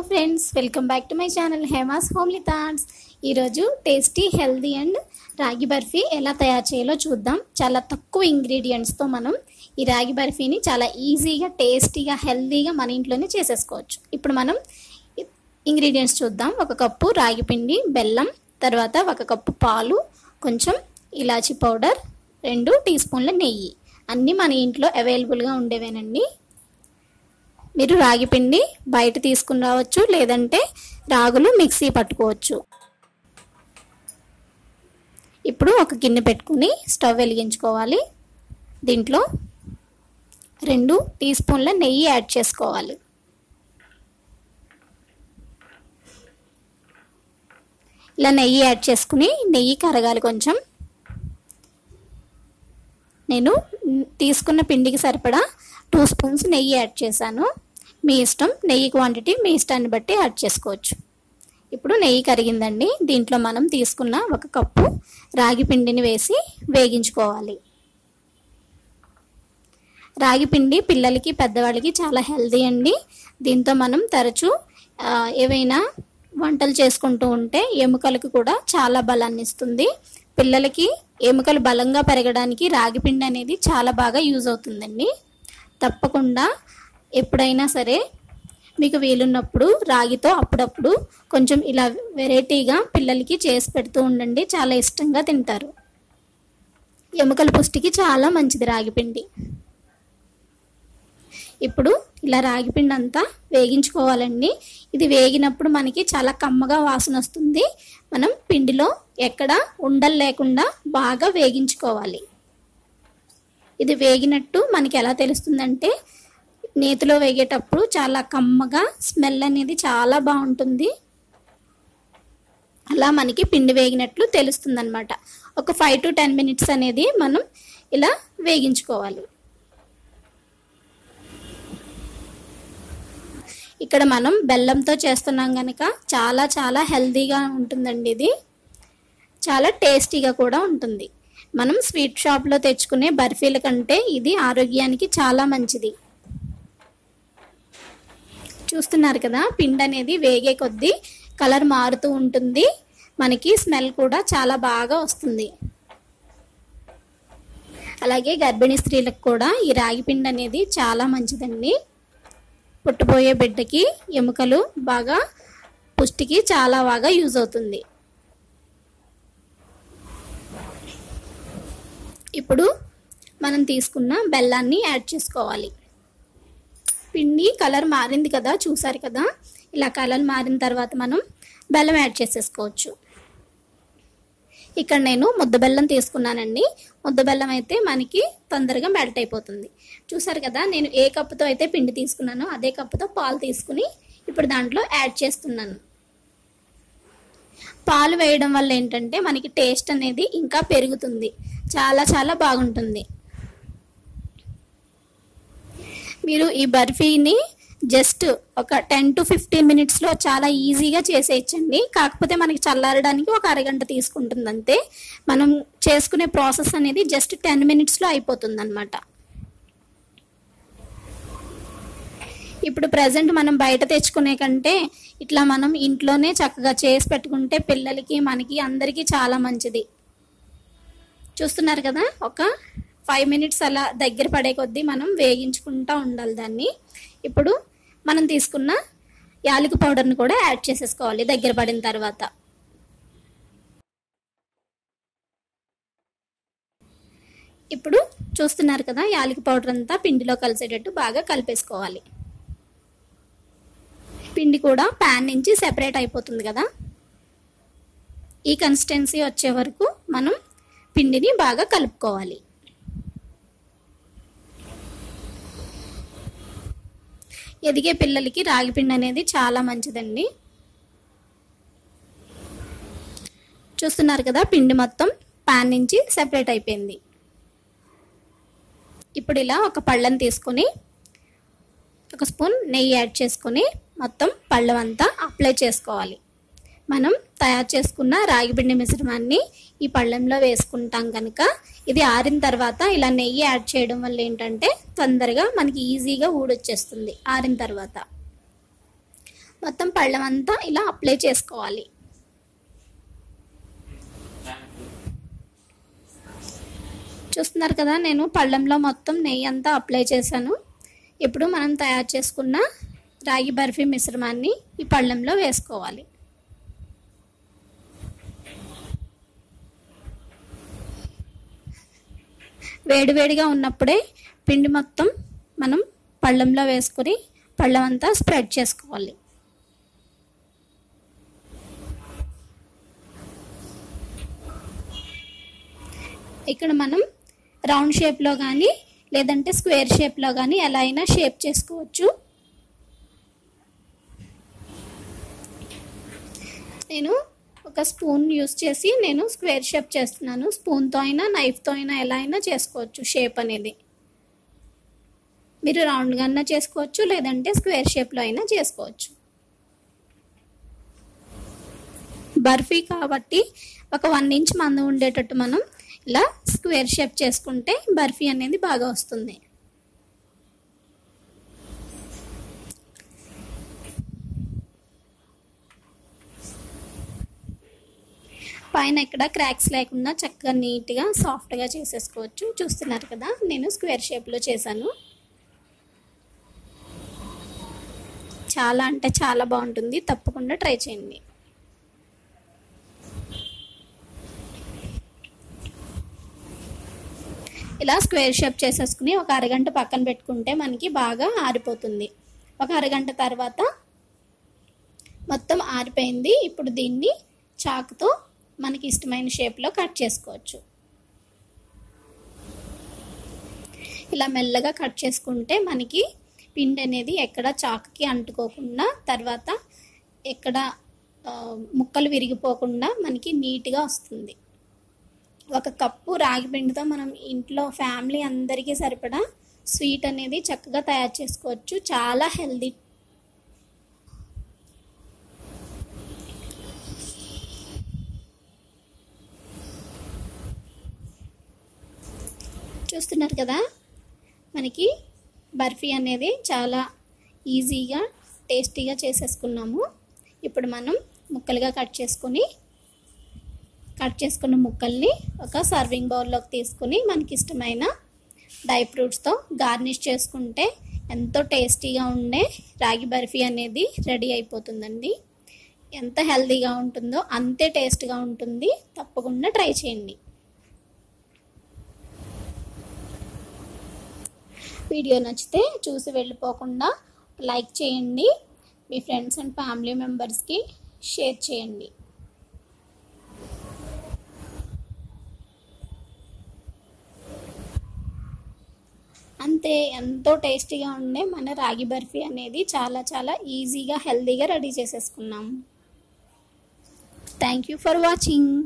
Hello friends welcome back to my channel Hema's homely thoughts. Tasty healthy and ragi barfi ఎలా తయారు చేయాలో చూద్దాం। చాలా తక్కువ ఇంగ్రీడియెంట్స్ తో మనం ఈ రాగి బర్ఫీని చాలా ఈజీగా టేస్టీగా హెల్దీగా మన ఇంట్లోనే చేసేసుకోవచ్చు। ఇప్పుడు మనం ఇంగ్రీడియెంట్స్ చూద్దాం। 1 కప్పు రాగి పిండి, బెల్లం, తర్వాత 1 కప్పు పాలు, కొంచెం ఇలాచి పౌడర్, 2 టీ స్పూన్ల నెయ్యి అన్ని మన ఇంట్లో అవైలబుల్ గా ఉండేవేనండి। మీరు రాగి పిండి బయట తీసుకుని రావచ్చు, లేదంటే రాగులు మిక్సీ పట్టుకోవచ్చు। ఇప్పుడు ఒక గిన్నె పెట్టుకొని స్టవ్ వెలిగించుకోవాలి। దీంట్లో 2 టీ స్పూన్ల నెయ్యి యాడ్ చేసుకోవాలి। ఇలా నెయ్యి యాడ్ చేసుకుని నెయ్యి కరగాలి కొంచెం। నేను తీసుకున్న పిండికి సరిపడా 2 స్పూన్స్ నెయ్యి యాడ్ చేశాను। మీ ఇష్టం, నెయ్యి క్వాంటిటీ మీ ఇష్టాన్ని బట్టి యాడ్ చేసుకోవచ్చు। ఇప్పుడు నెయ్యి కరిగిందండి। దీంట్లో మనం తీసుకున్న 1 కప్పు రాగి పిండిని వేసి వేగించుకోవాలి। రాగి పిండి పిల్లలకి పెద్దవాళ్ళకి చాలా హెల్దీ అండి। దీంతో మనం తరచూ ఏవైనా వంటలు చేసుకుంటూ ఉంటే ఎముకలకు కూడా చాలా బలాన్ని ఇస్తుంది। పిల్లలకి ఎముకలు బలంగా పెరగడానికి రాగి పిండి అనేది చాలా బాగా యూజ్ అవుతుందండి। తప్పకుండా ఎప్పుడైనా సరే మీకు వీలున్నప్పుడు రాగితో అప్పుడప్పుడు కొంచెం ఇలా వెరైటీగా పిల్లలకి చేసి పెడుతూ ఉండండి, చాలా ఇష్టంగా తింటారు। ఎముకల పుష్టికి చాలా మంచిది రాగి పిండి। ఇప్పుడు ఇలా రాగి పిండి అంతా వేగించుకోవాలండి। ఇది వేగినప్పుడు మనకి చాలా కమ్మగా వాసన వస్తుంది। మనం పిండిలో ఎక్కడ ఉండలు లేకుండా బాగా వేగించుకోవాలి। ఇది వేగినట్టు మనకి ఎలా తెలుస్తుందంటే నేతిలో వేగేటప్పుడు చాలా కమ్మగా స్మెల్ అనేది చాలా బాగుంటుంది। అలా మనకి పిండి వేగినట్లు తెలుస్తుందన్నమాట। ఒక 5 to 10 మినిట్స్ అనేది మనం ఇలా వేగించుకోవాలి। ఇక్కడ మనం బెల్లంతో చేస్తున్నాం కనుక చాలా చాలా హెల్దీగా ఉంటుందండి। ఇది చాలా టేస్టీగా కూడా ఉంటుంది। మనం స్వీట్ షాప్లో తెచ్చుకునే బర్ఫీల కంటే ఇది ఆరోగ్యానికి చాలా మంచిది। చూస్తున్నారు కదా, పిండి అనేది వేగే కొద్దీ కలర్ మారుతూ ఉంటుంది, మనకి స్మెల్ కూడా చాలా బాగా వస్తుంది। అలాగే గర్భిణీ స్త్రీలకు కూడా ఈ రాగి పిండి అనేది చాలా మంచిదండి। పుట్టబోయే బిడ్డకి ఎముకలు బాగా పుష్టికి చాలా బాగా యూజ్ అవుతుంది। ఇప్పుడు మనం తీసుకున్న బెల్లాన్ని యాడ్ చేసుకోవాలి। పిండి కలర్ మారింది కదా, చూసారు కదా, ఇలా కలర్ మారిన తర్వాత మనం బెల్లం యాడ్ చేసేసుకోవచ్చు। ఇక్కడ నేను ముద్ద బెల్లం తీసుకున్నానండి। ముద్ద బెల్లం అయితే మనకి తొందరగా మెల్ట్ అయిపోతుంది। చూసారు కదా, నేను ఏ కప్పుతో అయితే పిండి తీసుకున్నానో అదే కప్పుతో పాలు తీసుకుని ఇప్పుడు దాంట్లో యాడ్ చేస్తున్నాను। పాలు వేయడం వల్ల ఏంటంటే మనకి టేస్ట్ అనేది ఇంకా పెరుగుతుంది, చాలా చాలా బాగుంటుంది। మీరు ఈ బర్ఫీని జస్ట్ ఒక 10 to 15 మినిట్స్లో చాలా ఈజీగా చేసేయచ్చండి। కాకపోతే మనకి చల్లారడానికి ఒక అరగంట తీసుకుంటుంది అంతే। మనం చేసుకునే ప్రాసెస్ అనేది జస్ట్ 10 మినిట్స్లో అయిపోతుంది అనమాట। ఇప్పుడు ప్రజెంట్ మనం బయట తెచ్చుకునే కంటే ఇట్లా మనం ఇంట్లోనే చక్కగా చేసి పెట్టుకుంటే పిల్లలకి మనకి అందరికీ చాలా మంచిది। చూస్తున్నారు కదా, ఒక 5 మినిట్స్ అలా దగ్గర పడే కొద్దీ మనం వేగించుకుంటూ ఉండాలి దాన్ని। ఇప్పుడు మనం తీసుకున్న యాలకి పౌడర్ని కూడా యాడ్ చేసేసుకోవాలి దగ్గర పడిన తర్వాత। ఇప్పుడు చూస్తున్నారు కదా, యాలకి పౌడర్ అంతా పిండిలో కలిసేటట్టు బాగా కలిపేసుకోవాలి। పిండి కూడా ప్యాన్ నుంచి సెపరేట్ అయిపోతుంది కదా, ఈ కన్సిస్టెన్సీ వచ్చే వరకు మనం పిండిని బాగా కలుపుకోవాలి। ఎదిగే పిల్లలకి రాగిపిండి అనేది చాలా మంచిదండి। చూస్తున్నారు కదా, పిండి మొత్తం ప్యాన్ నుంచి సెపరేట్ అయిపోయింది। ఇప్పుడు ఇలా ఒక పళ్ళని తీసుకొని 1 స్పూన్ నెయ్యి యాడ్ చేసుకొని మొత్తం పళ్ళవంతా అప్లై చేసుకోవాలి। మనం తయారు చేసుకున్న రాగిపిండి మిశ్రమాన్ని ఈ పళ్ళంలో వేసుకుంటాం కనుక ఇది ఆరిన తర్వాత ఇలా నెయ్యి యాడ్ చేయడం వల్ల ఏంటంటే తొందరగా మనకి ఈజీగా ఊడొచ్చేస్తుంది ఆరిన తర్వాత। మొత్తం పళ్ళమంతా ఇలా అప్లై చేసుకోవాలి. చూస్తున్నారు కదా నేను పళ్ళంలో మొత్తం నెయ్యి అంతా అప్లై చేశాను. ఇప్పుడు మనం తయారు చేసుకున్న రాగి బర్ఫీ మిశ్రమాన్ని ఈ పళ్ళంలో వేసుకోవాలి. వేడివేడిగా ఉన్నప్పుడే పిండి మొత్తం మనం పళ్ళంలో వేసుకుని పళ్ళం అంతా స్ప్రెడ్ చేసుకోవాలి. ఇక్కడ మనం రౌండ్ షేప్లో కానీ లేదంటే స్క్వేర్ షేప్లో కానీ ఎలా అయినా షేప్ చేసుకోవచ్చు. నేను ఒక స్పూన్ యూజ్ చేసి నేను స్క్వేర్ షేప్ చేస్తున్నాను. స్పూన్తో అయినా నైఫ్తో అయినా ఎలా అయినా చేసుకోవచ్చు. షేప్ అనేది మీరు రౌండ్గా అయినా చేసుకోవచ్చు లేదంటే స్క్వేర్ షేప్లో అయినా చేసుకోవచ్చు. బర్ఫీ కాబట్టి ఒక 1 ఇంచ్ మందం ఉండేటట్టు మనం ఇలా స్క్వేర్ షేప్ చేసుకుంటే బర్ఫీ అనేది బాగా వస్తుంది. పైన ఇక్కడ క్రాక్స్ లేకుండా చక్కగా నీట్గా సాఫ్ట్గా చేసేసుకోవచ్చు. చూస్తున్నారు కదా నేను స్క్వేర్ షేప్లో చేశాను. చాలా అంటే చాలా బాగుంటుంది. తప్పకుండా ట్రై చేయండి. ఇలా స్క్వేర్ షేప్ చేసేసుకుని ఒక అరగంట పక్కన పెట్టుకుంటే మనకి బాగా ఆరిపోతుంది. ఒక అరగంట తర్వాత మొత్తం ఆరిపోయింది. ఇప్పుడు దీన్ని చాకుతో మనకి ఇష్టమైన షేప్లో కట్ చేసుకోవచ్చు. ఇలా మెల్లగా కట్ చేసుకుంటే మనకి పిండి అనేది ఎక్కడ చాకుకి అంటుకోకుండా తర్వాత ఎక్కడ ముక్కలు విరిగిపోకుండా మనకి నీట్గా వస్తుంది. ఒక కప్పు రాగి పిండితో మనం ఇంట్లో ఫ్యామిలీ అందరికీ సరిపడా స్వీట్ అనేది చక్కగా తయారు చేసుకోవచ్చు. చాలా హెల్దీ. చూస్తున్నారు కదా మనకి బర్ఫీ అనేది చాలా ఈజీగా టేస్టీగా చేసేసుకున్నాము. ఇప్పుడు మనం ముక్కలుగా కట్ చేసుకున్న ముక్కల్ని ఒక సర్వింగ్ బౌల్లోకి తీసుకుని మనకి ఇష్టమైన డ్రై ఫ్రూట్స్తో గార్నిష్ చేసుకుంటే ఎంతో టేస్టీగా ఉండే రాగి బర్ఫీ అనేది రెడీ అయిపోతుందండి. ఎంత హెల్దీగా ఉంటుందో అంతే టేస్ట్గా ఉంటుంది. తప్పకుండా ట్రై చేయండి. వీడియో నచ్చితే చూసి వెళ్ళిపోకుండా లైక్ చేయండి. మీ ఫ్రెండ్స్ అండ్ ఫ్యామిలీ మెంబర్స్కి షేర్ చేయండి. అంతే ఎంతో టేస్టీగా ఉండే మన రాగి బర్ఫీ అనేది చాలా చాలా ఈజీగా హెల్దీగా రెడీ చేసేసుకున్నాము. Thank you for watching.